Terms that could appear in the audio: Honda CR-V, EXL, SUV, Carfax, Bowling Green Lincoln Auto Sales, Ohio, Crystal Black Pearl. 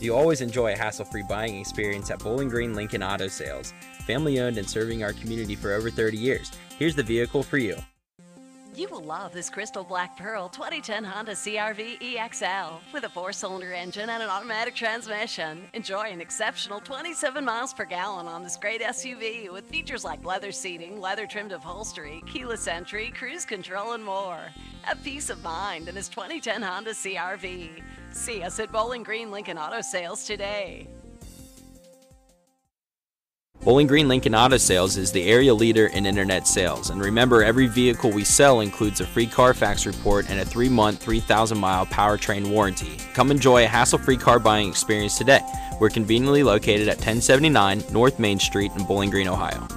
You'll always enjoy a hassle-free buying experience at Bowling Green Lincoln Auto Sales, family-owned and serving our community for over 30 years. Here's the vehicle for you. You will love this Crystal Black Pearl 2010 Honda CR-V EXL. With a 4-cylinder engine and an automatic transmission, enjoy an exceptional 27 miles per gallon on this great SUV with features like leather seating, leather-trimmed upholstery, keyless entry, cruise control, and more. Have peace of mind in this 2010 Honda CR-V. See us at Bowling Green Lincoln Auto Sales today. Bowling Green Lincoln Auto Sales is the area leader in internet sales, and remember, every vehicle we sell includes a free Carfax report and a 3-month, 3,000-mile powertrain warranty. Come enjoy a hassle-free car buying experience today. We're conveniently located at 1079 North Main Street in Bowling Green, Ohio.